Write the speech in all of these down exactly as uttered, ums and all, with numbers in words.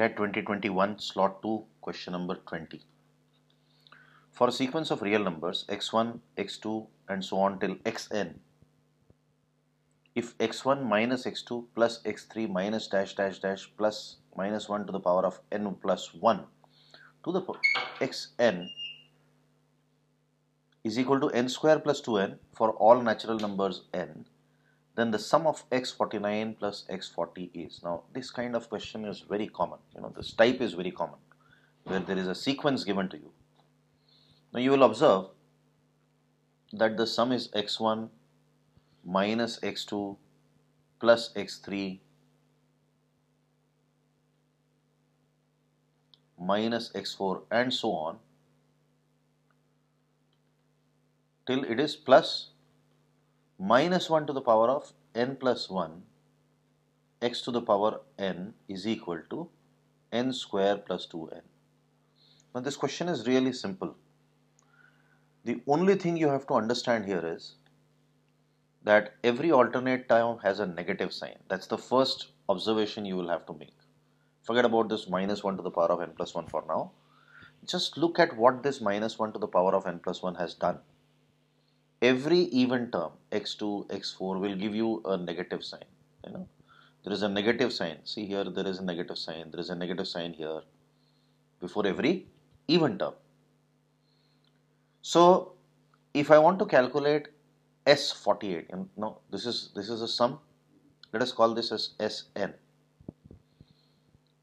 CAT twenty twenty-one slot two, question number twenty. For a sequence of real numbers x one, x two and so on till xn, if x one minus x two plus x three minus dash dash dash plus minus one to the power of n plus one to the xn is equal to n square plus two n for all natural numbers n, then the sum of x forty-nine plus x forty is. Now this kind of question is very common, you know, this type is very common, where there is a sequence given to you. Now you will observe that the sum is x one minus x two plus x three minus x four and so on till it is plus minus one to the power of n plus one x to the power n is equal to n square plus two n. Now this question is really simple. The only thing you have to understand here is that every alternate term has a negative sign. That's the first observation you will have to make. Forget about this minus one to the power of n plus one for now. Just look at what this minus one to the power of n plus one has done. Every even term x two, x four will give you a negative sign. You know, there is a negative sign. See here, there is a negative sign. There is a negative sign here before every even term. So if I want to calculate S forty-eight, and now this is this is a sum, let us call this as Sn.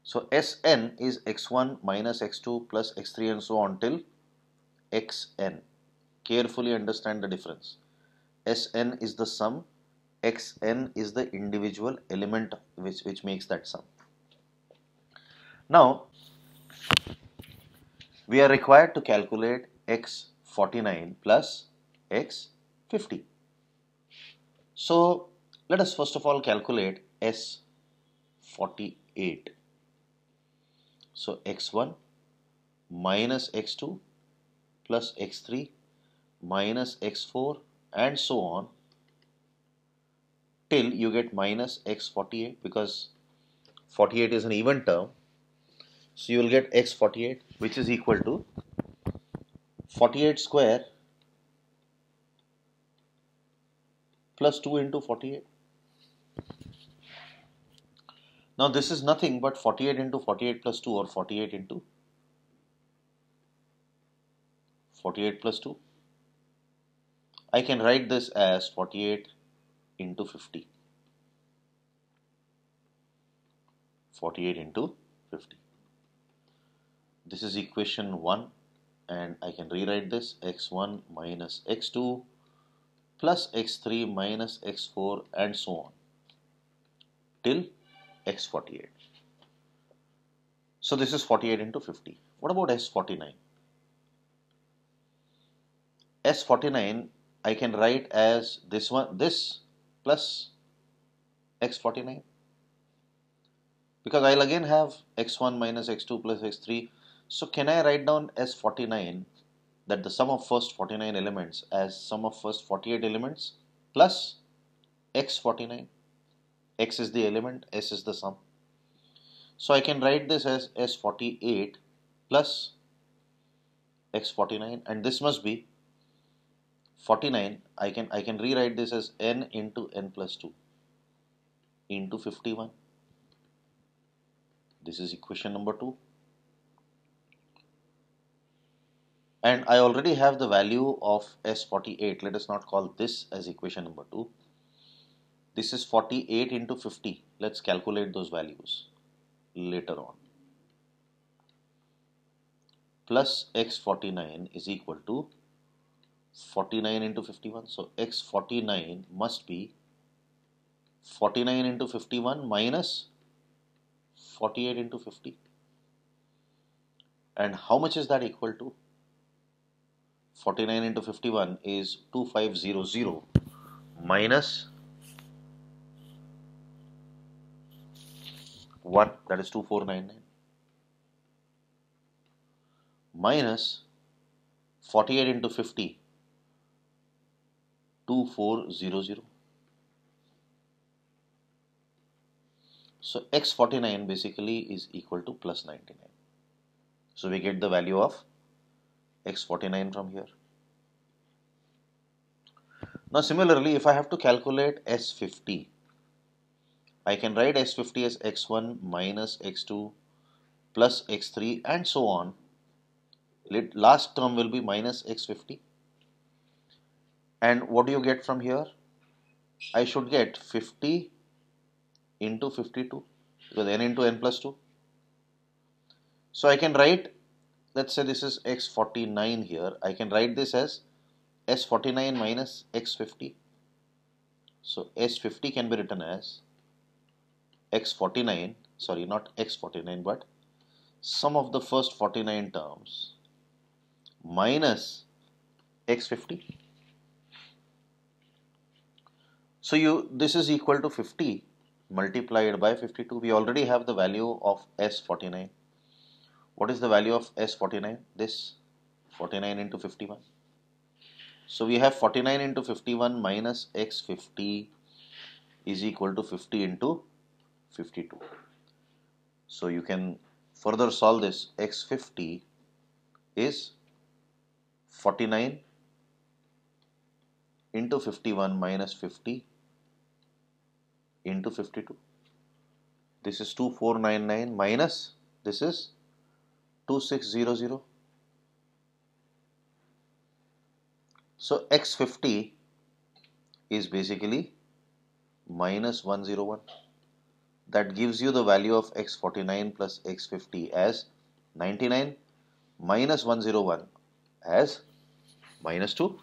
So Sn is x one minus x two plus x three and so on till xn. Carefully understand the difference. Sn is the sum, xn is the individual element which, which makes that sum. Now we are required to calculate x forty-nine plus x fifty. So let us first of all calculate S forty-eight. So x one minus x two plus x three minus x four and so on till you get minus x forty-eight, because forty-eight is an even term. So you will get x forty-eight, which is equal to forty-eight square plus two into forty-eight. Now this is nothing but forty-eight into forty-eight plus two, or forty-eight into forty-eight plus two. I can write this as forty-eight into fifty. forty-eight into fifty. This is equation one, and I can rewrite this x one minus x two plus x three minus x four and so on till x forty-eight. So this is forty-eight into fifty. What about S forty-nine? S forty-nine I can write as this one, this plus x forty-nine, because I'll again have x one minus x two plus x three. So can I write down S forty-nine, that the sum of first forty-nine elements, as sum of first forty-eight elements plus x forty-nine. X is the element, S is the sum. So I can write this as S forty-eight plus x forty-nine, and this must be forty-nine. I can I can rewrite this as n into n plus two into fifty-one. This is equation number two. And I already have the value of S forty-eight. Let us not call this as equation number two. This is forty-eight into fifty. Let's calculate those values later on. Plus x forty-nine is equal to forty-nine into fifty-one. So x forty-nine must be forty-nine into fifty-one minus forty-eight into fifty. And how much is that equal to? forty-nine into fifty-one is two thousand five hundred minus one, that is two thousand four hundred ninety-nine, minus forty-eight into fifty, two thousand four hundred. So x forty-nine basically is equal to plus ninety-nine. So we get the value of x forty-nine from here. Now similarly, if I have to calculate s fifty, I can write s fifty as x one minus x two plus x three and so on. Last term will be minus x fifty. And what do you get from here? I should get fifty into fifty-two, because n into n plus two. So I can write, let's say this is x forty-nine here, I can write this as s forty-nine minus x fifty. So s fifty can be written as x forty-nine, sorry not x forty-nine but sum of the first forty-nine terms minus x fifty. So you, this is equal to fifty multiplied by fifty-two. We already have the value of s forty-nine. What is the value of s forty-nine? This forty-nine into fifty-one. So we have forty-nine into fifty-one minus x fifty is equal to fifty into fifty-two. So you can further solve this. x fifty is forty-nine into fifty-one minus fifty into fifty-two. This is two four nine nine minus this is two six zero zero. So x fifty is basically minus one hundred one. That gives you the value of x forty-nine plus x fifty as ninety-nine minus one hundred one as minus two.